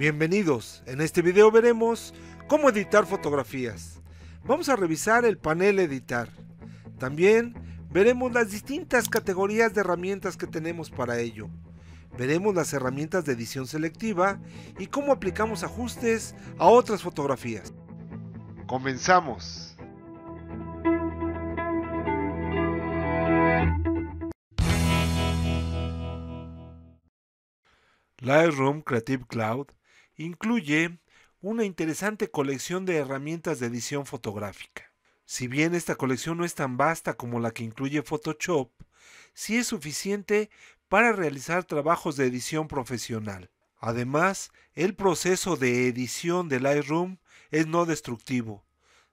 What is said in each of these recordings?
Bienvenidos, en este video veremos cómo editar fotografías. Vamos a revisar el panel editar. También veremos las distintas categorías de herramientas que tenemos para ello. Veremos las herramientas de edición selectiva y cómo aplicamos ajustes a otras fotografías. ¡Comenzamos! Lightroom Creative Cloud incluye una interesante colección de herramientas de edición fotográfica. Si bien esta colección no es tan vasta como la que incluye Photoshop, sí es suficiente para realizar trabajos de edición profesional. Además, el proceso de edición de Lightroom es no destructivo.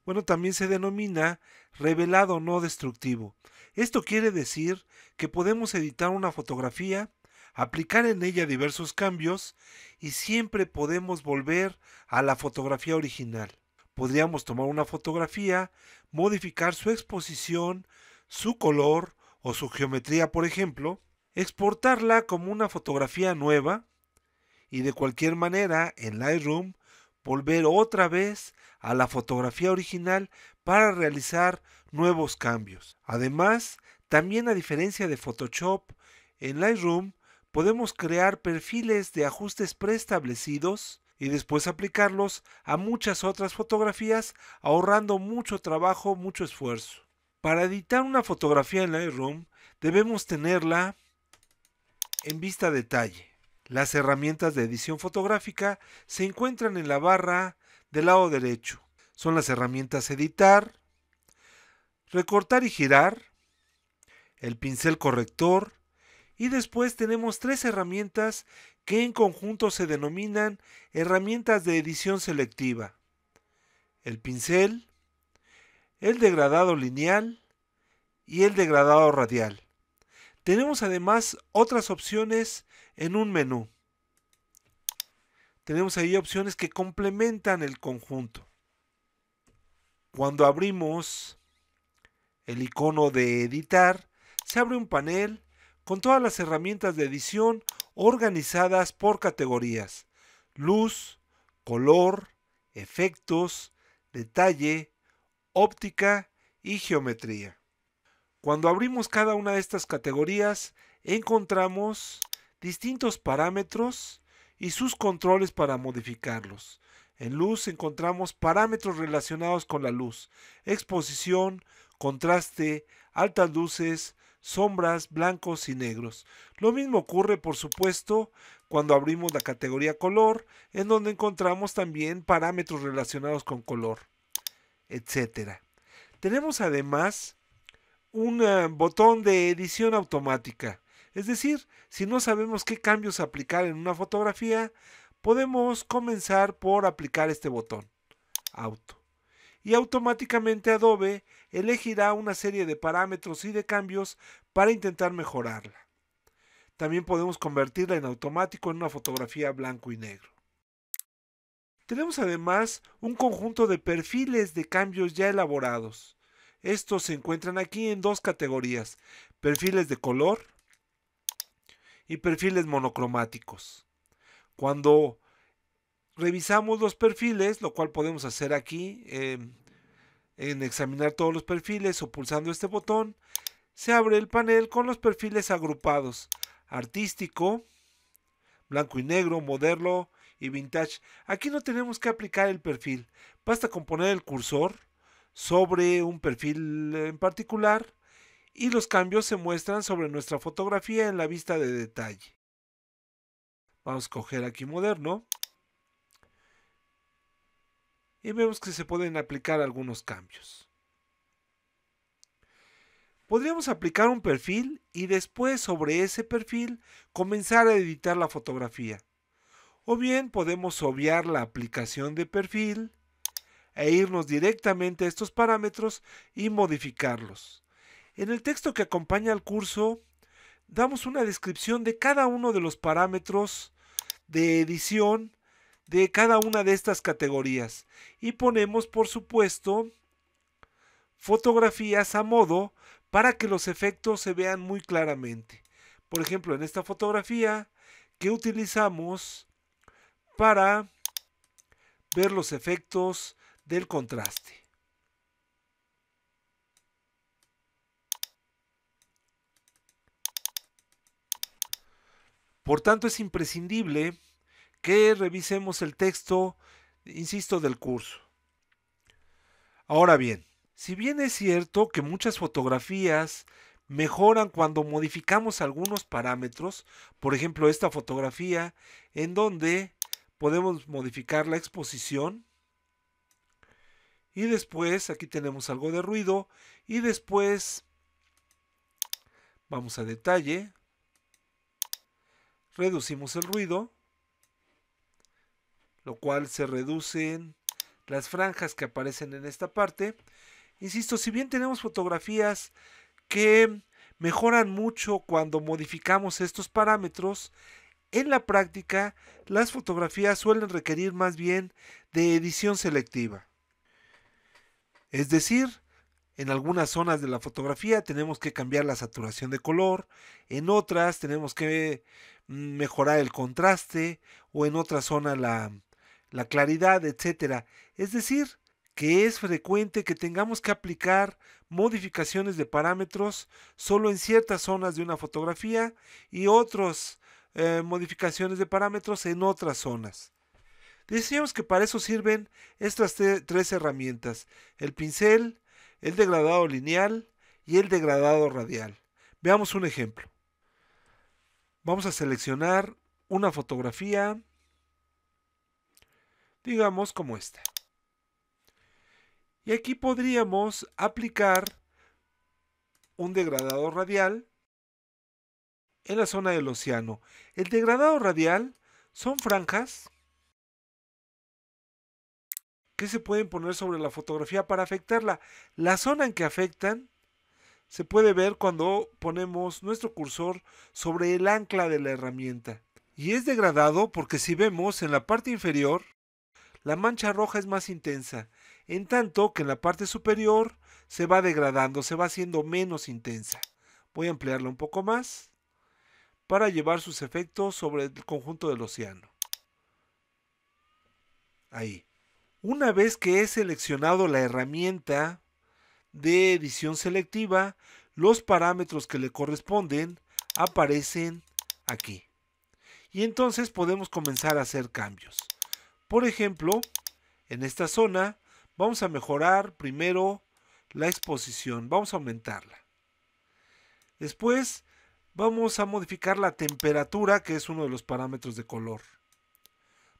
Bueno, también se denomina revelado no destructivo. Esto quiere decir que podemos editar una fotografía, aplicar en ella diversos cambios y siempre podemos volver a la fotografía original. Podríamos tomar una fotografía, modificar su exposición, su color o su geometría, por ejemplo, exportarla como una fotografía nueva y de cualquier manera en Lightroom volver otra vez a la fotografía original para realizar nuevos cambios. Además, también a diferencia de Photoshop, en Lightroom podemos crear perfiles de ajustes preestablecidos y después aplicarlos a muchas otras fotografías, ahorrando mucho trabajo, mucho esfuerzo. Para editar una fotografía en Lightroom, debemos tenerla en vista detalle. Las herramientas de edición fotográfica se encuentran en la barra del lado derecho. Son las herramientas editar, recortar y girar, el pincel corrector, y después tenemos tres herramientas que en conjunto se denominan herramientas de edición selectiva. El pincel, el degradado lineal y el degradado radial. Tenemos además otras opciones en un menú. Tenemos ahí opciones que complementan el conjunto. Cuando abrimos el icono de editar, se abre un panel con todas las herramientas de edición organizadas por categorías: luz, color, efectos, detalle, óptica y geometría. Cuando abrimos cada una de estas categorías, encontramos distintos parámetros y sus controles para modificarlos. En luz encontramos parámetros relacionados con la luz: exposición, contraste, altas luces, sombras, blancos y negros. Lo mismo ocurre, por supuesto, cuando abrimos la categoría color, en donde encontramos también parámetros relacionados con color, etcétera. Tenemos además un botón de edición automática. Es decir, si no sabemos qué cambios aplicar en una fotografía, podemos comenzar por aplicar este botón, auto. Y automáticamente Adobe elegirá una serie de parámetros y de cambios para intentar mejorarla. También podemos convertirla en automático en una fotografía blanco y negro. Tenemos además un conjunto de perfiles de cambios ya elaborados. Estos se encuentran aquí en dos categorías: perfiles de color y perfiles monocromáticos. Cuando revisamos los perfiles, lo cual podemos hacer aquí en examinar todos los perfiles o pulsando este botón, se abre el panel con los perfiles agrupados: artístico, blanco y negro, moderno y vintage. Aquí no tenemos que aplicar el perfil, basta con poner el cursor sobre un perfil en particular y los cambios se muestran sobre nuestra fotografía en la vista de detalle. Vamos a escoger aquí moderno. Y vemos que se pueden aplicar algunos cambios. Podríamos aplicar un perfil y después sobre ese perfil comenzar a editar la fotografía. O bien podemos obviar la aplicación de perfil e irnos directamente a estos parámetros y modificarlos. En el texto que acompaña al curso damos una descripción de cada uno de los parámetros de edición de cada una de estas categorías y ponemos, por supuesto, fotografías a modo para que los efectos se vean muy claramente. Por ejemplo, en esta fotografía que utilizamos para ver los efectos del contraste. Por tanto, es imprescindible que revisemos el texto, insisto, del curso. Ahora bien, si bien es cierto que muchas fotografías mejoran cuando modificamos algunos parámetros, por ejemplo esta fotografía en donde podemos modificar la exposición y después aquí tenemos algo de ruido y después vamos a detalle, reducimos el ruido, lo cual se reducen las franjas que aparecen en esta parte. Insisto, si bien tenemos fotografías que mejoran mucho cuando modificamos estos parámetros, en la práctica las fotografías suelen requerir más bien de edición selectiva. Es decir, en algunas zonas de la fotografía tenemos que cambiar la saturación de color, en otras tenemos que mejorar el contraste o en otra zona la claridad, etcétera. Es decir, que es frecuente que tengamos que aplicar modificaciones de parámetros solo en ciertas zonas de una fotografía y otras modificaciones de parámetros en otras zonas. Decíamos que para eso sirven estas tres herramientas: el pincel, el degradado lineal y el degradado radial. Veamos un ejemplo. Vamos a seleccionar una fotografía, digamos como esta. Y aquí podríamos aplicar un degradado radial en la zona del océano. El degradado radial son franjas que se pueden poner sobre la fotografía para afectarla. La zona en que afectan se puede ver cuando ponemos nuestro cursor sobre el ancla de la herramienta. Y es degradado porque si vemos en la parte inferior, la mancha roja es más intensa, en tanto que en la parte superior se va degradando, se va haciendo menos intensa. Voy a ampliarla un poco más para llevar sus efectos sobre el conjunto del océano. Ahí. Una vez que he seleccionado la herramienta de edición selectiva, los parámetros que le corresponden aparecen aquí. Y entonces podemos comenzar a hacer cambios. Por ejemplo, en esta zona vamos a mejorar primero la exposición, vamos a aumentarla. Después vamos a modificar la temperatura, que es uno de los parámetros de color.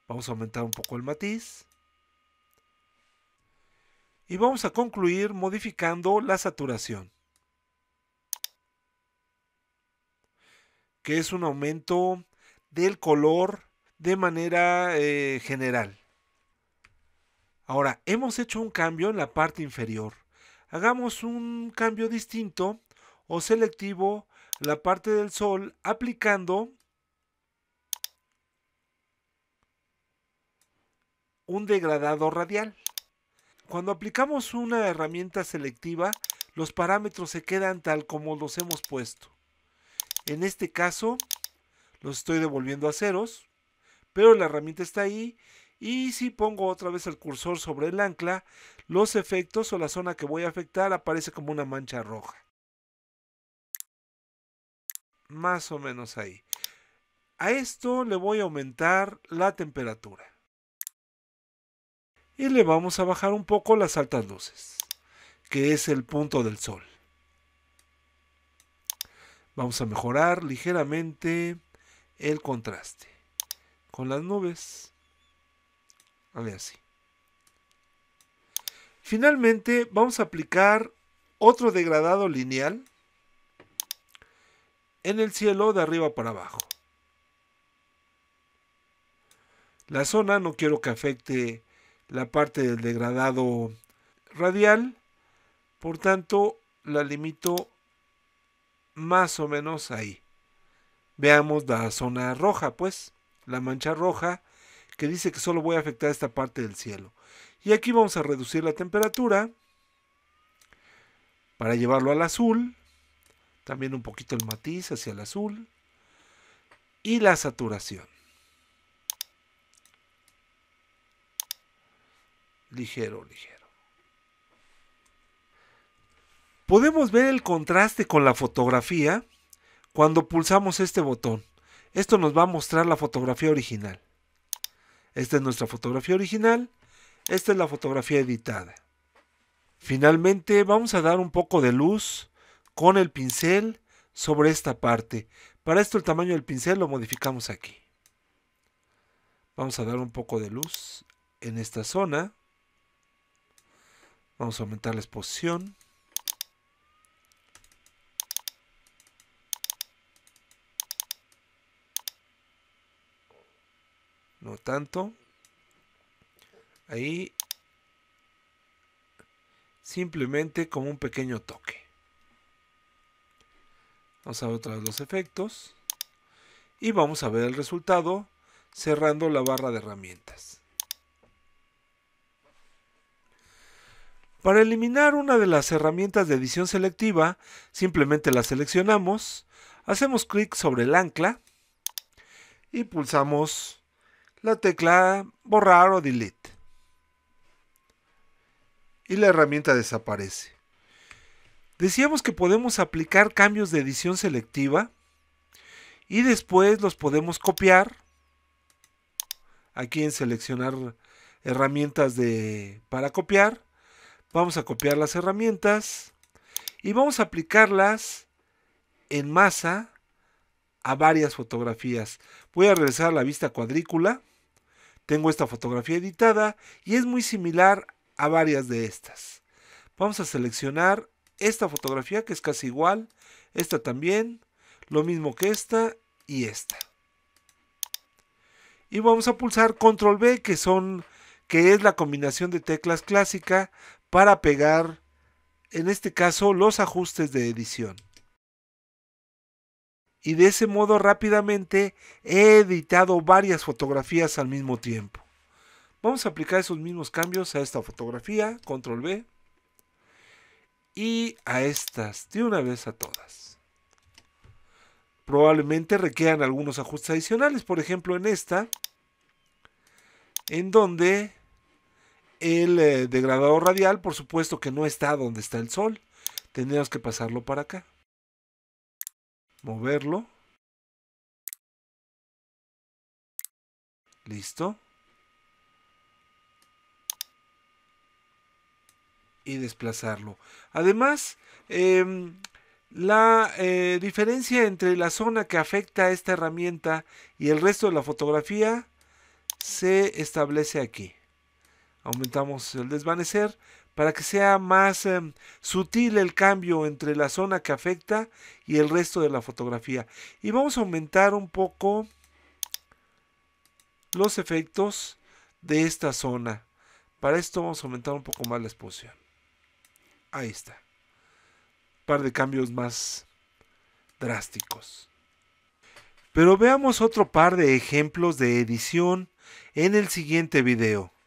Vamos a aumentar un poco el matiz. Y vamos a concluir modificando la saturación, que es un aumento del color de manera general. Ahora, hemos hecho un cambio en la parte inferior. Hagamos un cambio distinto o selectivo a la parte del sol aplicando un degradado radial. Cuando aplicamos una herramienta selectiva, los parámetros se quedan tal como los hemos puesto. En este caso, los estoy devolviendo a ceros, pero la herramienta está ahí y si pongo otra vez el cursor sobre el ancla, los efectos o la zona que voy a afectar aparece como una mancha roja. Más o menos ahí. A esto le voy a aumentar la temperatura. Y le vamos a bajar un poco las altas luces, que es el punto del sol. Vamos a mejorar ligeramente el contraste con las nubes. Así. Finalmente vamos a aplicar otro degradado lineal en el cielo de arriba para abajo. La zona no quiero que afecte la parte del degradado radial, por tanto la limito más o menos ahí. Veamos la zona roja, pues la mancha roja, que dice que solo voy a afectar esta parte del cielo. Y aquí vamos a reducir la temperatura para llevarlo al azul. También un poquito el matiz hacia el azul. Y la saturación. ligero, ligero. Podemos ver el contraste con la fotografía cuando pulsamos este botón. Esto nos va a mostrar la fotografía original. Esta es nuestra fotografía original. Esta es la fotografía editada. Finalmente vamos a dar un poco de luz con el pincel sobre esta parte. Para esto el tamaño del pincel lo modificamos aquí. Vamos a dar un poco de luz en esta zona. Vamos a aumentar la exposición. No tanto. Ahí. Simplemente como un pequeño toque. Vamos a ver otra vez los efectos. Y vamos a ver el resultado cerrando la barra de herramientas. Para eliminar una de las herramientas de edición selectiva, simplemente la seleccionamos, hacemos clic sobre el ancla y pulsamos la tecla borrar o delete y la herramienta desaparece. Decíamos que podemos aplicar cambios de edición selectiva y después los podemos copiar aquí en seleccionar herramientas para copiar. Vamos a copiar las herramientas y vamos a aplicarlas en masa a varias fotografías. Voy a regresar a la vista cuadrícula. Tengo esta fotografía editada y es muy similar a varias de estas. Vamos a seleccionar esta fotografía que es casi igual, esta también, lo mismo que esta y esta. Y vamos a pulsar Control B, que es la combinación de teclas clásica para pegar, en este caso, los ajustes de edición. Y de ese modo rápidamente he editado varias fotografías al mismo tiempo. Vamos a aplicar esos mismos cambios a esta fotografía, Control B, y a estas, de una vez a todas. Probablemente requieran algunos ajustes adicionales, por ejemplo en esta, en donde el degradado radial, por supuesto que no está donde está el sol, tendríamos que pasarlo para acá. Moverlo. Listo. Y desplazarlo. Además, la diferencia entre la zona que afecta a esta herramienta y el resto de la fotografía se establece aquí. Aumentamos el desvanecer para que sea más sutil el cambio entre la zona que afecta y el resto de la fotografía. Y vamos a aumentar un poco los efectos de esta zona. Para esto vamos a aumentar un poco más la exposición. Ahí está. Un par de cambios más drásticos. Pero veamos otro par de ejemplos de edición en el siguiente video.